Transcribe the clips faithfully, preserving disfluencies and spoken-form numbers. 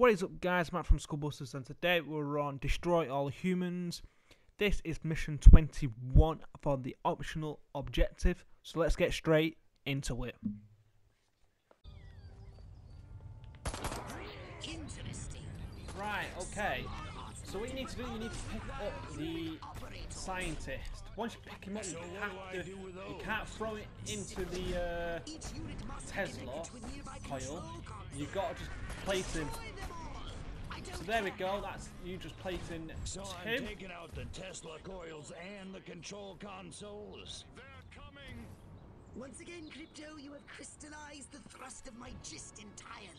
What is up, guys? Matt from Skullbusters, and today we're on Destroy All Humans. This is mission twenty-one for the optional objective, so let's get straight into it. Interesting. Right, okay. So what you need to do, you need to pick up the scientist. Once you pick him up, you have to, you can't throw it into the uh, Tesla coil. You've got to just place him. So there we go. That's you just placing so him. I'm taking out the Tesla coils and the control consoles. They're coming. Once again, Crypto, you have crystallized the thrust of my gist entirely.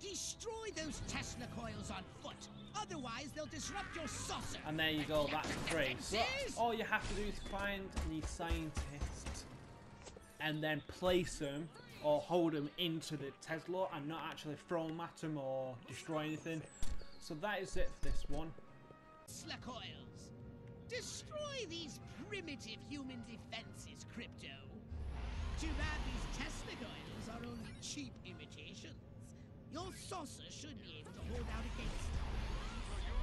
Destroy those Tesla coils on foot, otherwise they'll disrupt your saucer. And there you go, that's three. So that's all you have to do is find the scientist and then place them or hold them into the Tesla and not actually throw them at them or destroy anything. So that is it for this one. Tesla coils. Destroy these primitive human defenses, Crypto. Too bad these Tesla coils are only cheap imitations. Your saucer should be able to hold out against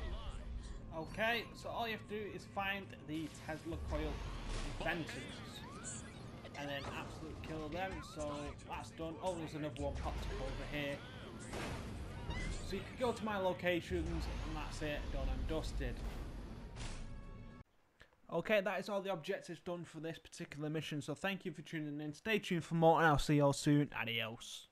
them. Okay, so all you have to do is find the Tesla coil inventors and then absolutely kill them. So that's done. Oh, there's another one popped up over here. So you can go to my locations and that's it. Done, I'm dusted. Okay, that is all the objectives done for this particular mission. So thank you for tuning in. Stay tuned for more and I'll see you all soon. Adios.